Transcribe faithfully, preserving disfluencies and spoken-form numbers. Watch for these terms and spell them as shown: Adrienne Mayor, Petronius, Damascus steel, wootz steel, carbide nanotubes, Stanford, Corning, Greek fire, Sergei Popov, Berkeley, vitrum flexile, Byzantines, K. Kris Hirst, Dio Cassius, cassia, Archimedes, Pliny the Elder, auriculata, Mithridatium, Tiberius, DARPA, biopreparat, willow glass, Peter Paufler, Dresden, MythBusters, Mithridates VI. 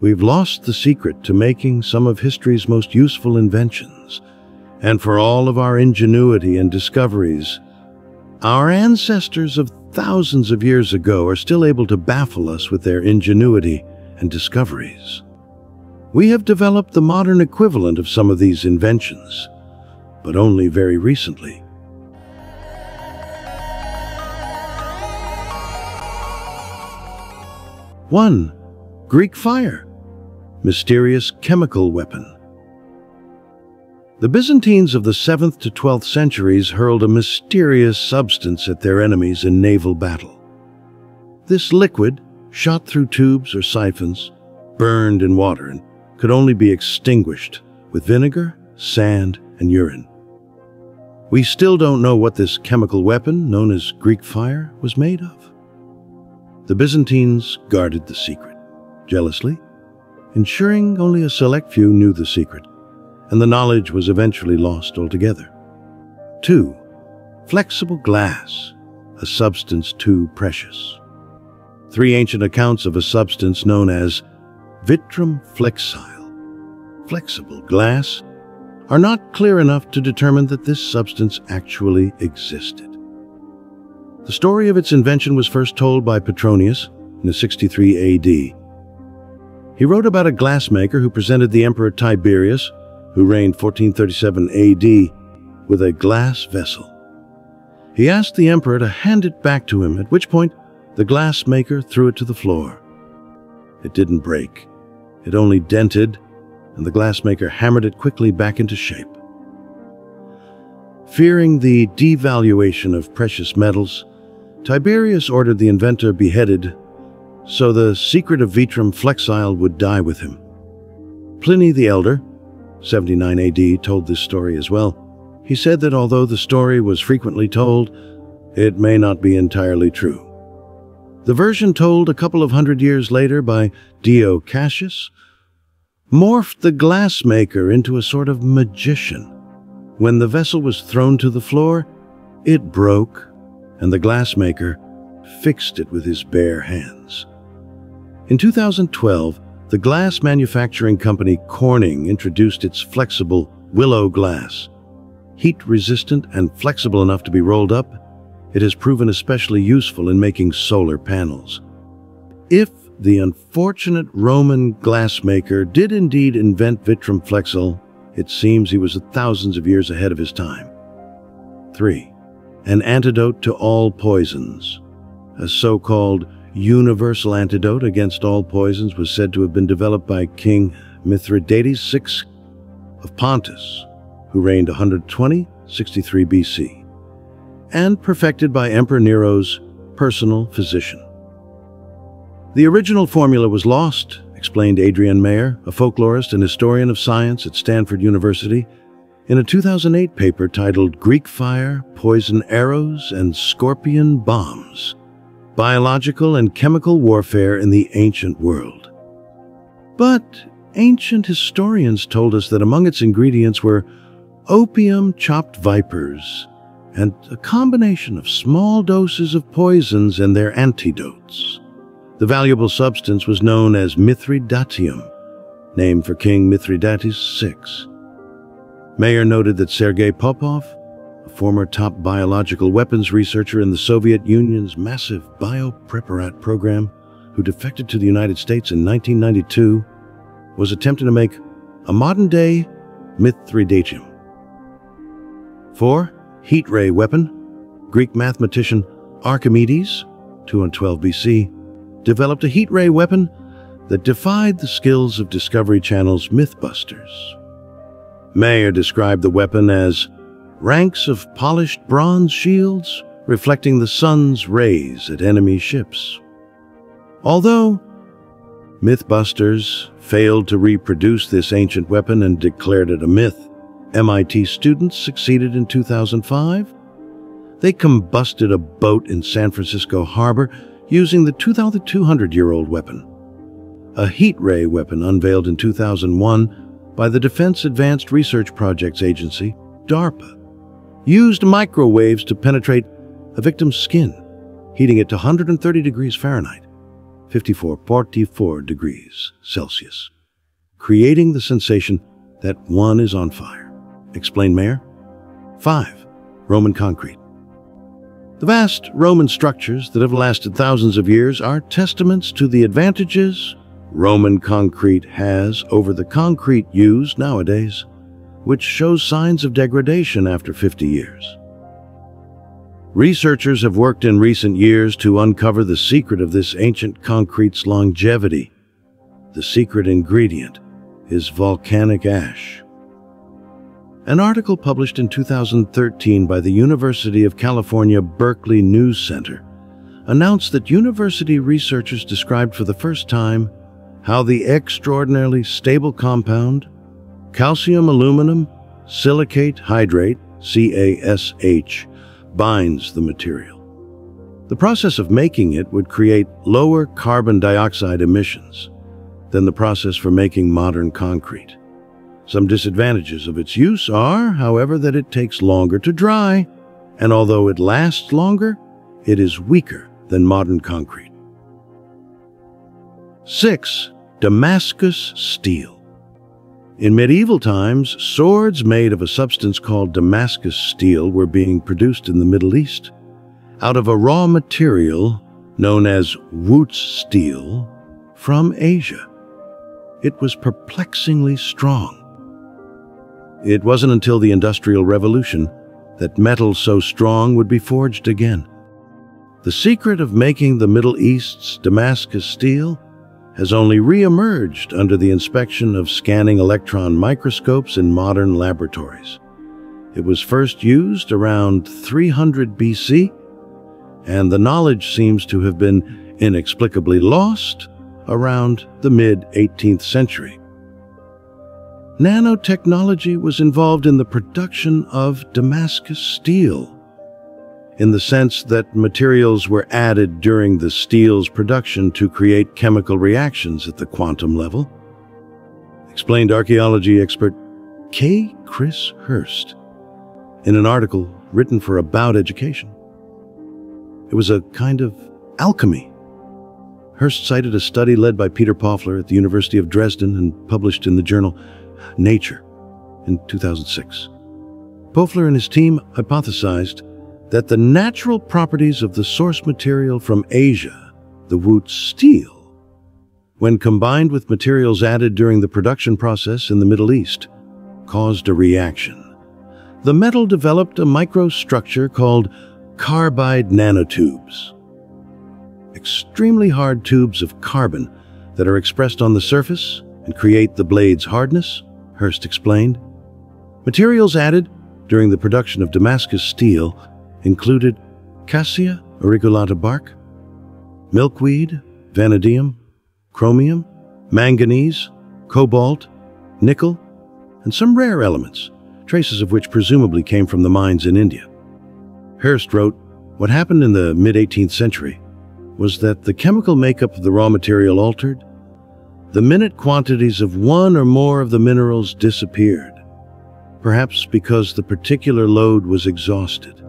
We've lost the secret to making some of history's most useful inventions. And for all of our ingenuity and discoveries, our ancestors of thousands of years ago are still able to baffle us with their ingenuity and discoveries. We have developed the modern equivalent of some of these inventions, but only very recently. one. Greek fire, mysterious chemical weapon. The Byzantines of the seventh to twelfth centuries hurled a mysterious substance at their enemies in naval battle. This liquid, shot through tubes or siphons, burned in water and could only be extinguished with vinegar, sand, and urine. We still don't know what this chemical weapon, known as Greek fire, was made of. The Byzantines guarded the secret, jealously, ensuring only a select few knew the secret, and the knowledge was eventually lost altogether. two. Flexible glass, a substance too precious. Three ancient accounts of a substance known as vitrum flexile, flexible glass, are not clear enough to determine that this substance actually existed. The story of its invention was first told by Petronius in sixty-three A D. He wrote about a glassmaker who presented the Emperor Tiberius, who reigned fourteen thirty-seven A D, with a glass vessel. He asked the emperor to hand it back to him, at which point the glassmaker threw it to the floor. It didn't break. It only dented, and the glassmaker hammered it quickly back into shape. Fearing the devaluation of precious metals, Tiberius ordered the inventor beheaded, so the secret of vitrum flexile would die with him. Pliny the Elder, seventy-nine A D, told this story as well. He said that although the story was frequently told, it may not be entirely true. The version told a couple of hundred years later by Dio Cassius morphed the glassmaker into a sort of magician. When the vessel was thrown to the floor, it broke, and the glassmaker fixed it with his bare hands. In two thousand twelve, the glass manufacturing company Corning introduced its flexible willow glass. Heat-resistant and flexible enough to be rolled up, it has proven especially useful in making solar panels. If the unfortunate Roman glassmaker did indeed invent vitrum flexile, it seems he was thousands of years ahead of his time. three. An antidote to all poisons. A so-called universal antidote against all poisons was said to have been developed by King Mithridates the sixth of Pontus, who reigned one hundred twenty to sixty-three B C, and perfected by Emperor Nero's personal physician. The original formula was lost, explained Adrienne Mayor, a folklorist and historian of science at Stanford University, in a two thousand eight paper titled Greek Fire, Poison Arrows, and Scorpion Bombs: Biological and Chemical Warfare in the Ancient World. But ancient historians told us that among its ingredients were opium-chopped vipers and a combination of small doses of poisons and their antidotes. The valuable substance was known as Mithridatium, named for King Mithridates the sixth. Mayer noted that Sergei Popov, former top biological weapons researcher in the Soviet Union's massive biopreparat program, who defected to the United States in nineteen ninety-two, was attempting to make a modern-day Mithridatium. four. Heat ray weapon. Greek mathematician Archimedes, two twelve B C, developed a heat ray weapon that defied the skills of Discovery Channel's MythBusters. Mayer described the weapon as ranks of polished bronze shields reflecting the sun's rays at enemy ships. Although MythBusters failed to reproduce this ancient weapon and declared it a myth, M I T students succeeded in two thousand five. They combusted a boat in San Francisco harbor using the two thousand two hundred year old weapon. A heat ray weapon unveiled in two thousand one by the Defense Advanced Research Projects Agency, DARPA, used microwaves to penetrate a victim's skin, heating it to one hundred thirty degrees Fahrenheit, fifty-four point four degrees Celsius, creating the sensation that one is on fire, explained Mayor. Five. Roman concrete. The vast Roman structures that have lasted thousands of years are testaments to the advantages Roman concrete has over the concrete used nowadays, which shows signs of degradation after fifty years. Researchers have worked in recent years to uncover the secret of this ancient concrete's longevity. The secret ingredient is volcanic ash. An article published in two thousand thirteen by the University of California Berkeley News Center announced that university researchers described for the first time how the extraordinarily stable compound calcium aluminum silicate hydrate, C A S H, binds the material. The process of making it would create lower carbon dioxide emissions than the process for making modern concrete. Some disadvantages of its use are, however, that it takes longer to dry, and although it lasts longer, it is weaker than modern concrete. Six. Damascus steel. In medieval times, swords made of a substance called Damascus steel were being produced in the Middle East out of a raw material known as wootz steel from Asia. It was perplexingly strong. It wasn't until the Industrial Revolution that metal so strong would be forged again. The secret of making the Middle East's Damascus steel has only re-emerged under the inspection of scanning electron microscopes in modern laboratories. It was first used around three hundred B C, and the knowledge seems to have been inexplicably lost around the mid eighteenth century. Nanotechnology was involved in the production of Damascus steel, in the sense that materials were added during the steel's production to create chemical reactions at the quantum level, explained archaeology expert K. Kris Hirst in an article written for About Education. It was a kind of alchemy. Hirst cited a study led by Peter Paufler at the University of Dresden and published in the journal Nature in two thousand six. Paufler and his team hypothesized that the natural properties of the source material from Asia, the wootz steel, when combined with materials added during the production process in the Middle East, caused a reaction. The metal developed a microstructure called carbide nanotubes, extremely hard tubes of carbon that are expressed on the surface and create the blade's hardness, Hirst explained. Materials added during the production of Damascus steel included cassia, auriculata bark, milkweed, vanadium, chromium, manganese, cobalt, nickel, and some rare elements, traces of which presumably came from the mines in India. Hirst wrote, what happened in the mid eighteenth century was that the chemical makeup of the raw material altered, the minute quantities of one or more of the minerals disappeared, perhaps because the particular load was exhausted.